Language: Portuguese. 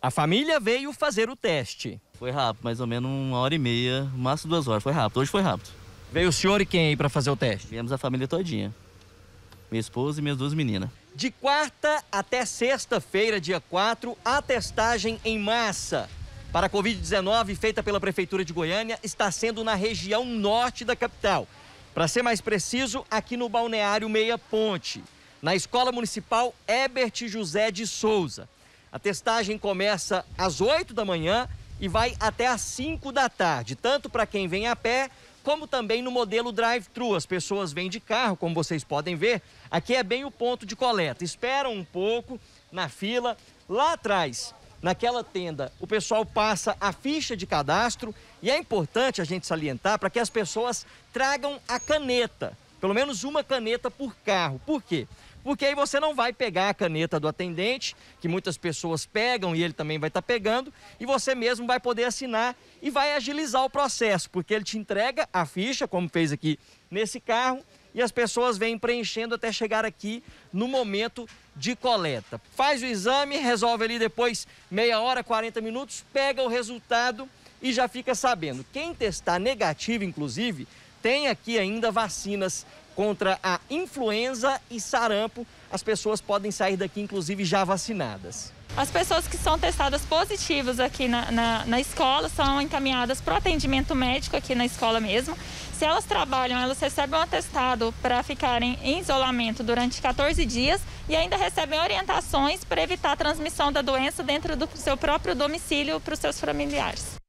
A família veio fazer o teste. Foi rápido, mais ou menos 1h30, máximo 2 horas. Foi rápido, hoje foi rápido. Veio o senhor e quem aí para fazer o teste? Viemos a família todinha. Minha esposa e minhas 2 meninas. De quarta até sexta-feira, dia 4, a testagem em massa para a Covid-19 feita pela Prefeitura de Goiânia está sendo na região norte da capital. Para ser mais preciso, aqui no Balneário Meia Ponte, na Escola Municipal Hebert José de Souza. A testagem começa às 8 da manhã e vai até às 5 da tarde, tanto para quem vem a pé, como também no modelo drive-thru. As pessoas vêm de carro, como vocês podem ver. Aqui é bem o ponto de coleta. Esperam um pouco na fila. Lá atrás, naquela tenda, o pessoal passa a ficha de cadastro. E é importante a gente salientar para que as pessoas tragam a caneta. Pelo menos uma caneta por carro. Por quê? Porque aí você não vai pegar a caneta do atendente, que muitas pessoas pegam e ele também vai estar pegando, e você mesmo vai poder assinar e vai agilizar o processo, porque ele te entrega a ficha, como fez aqui nesse carro, e as pessoas vêm preenchendo até chegar aqui no momento de coleta. Faz o exame, resolve ali depois meia hora, 40 minutos, pega o resultado e já fica sabendo. Quem testar negativo, inclusive, tem aqui ainda vacinas contra a influenza e sarampo. As pessoas podem sair daqui, inclusive, já vacinadas. As pessoas que são testadas positivas aqui na escola são encaminhadas para o atendimento médico aqui na escola mesmo. Se elas trabalham, elas recebem um atestado para ficarem em isolamento durante 14 dias e ainda recebem orientações para evitar a transmissão da doença dentro do seu próprio domicílio para os seus familiares.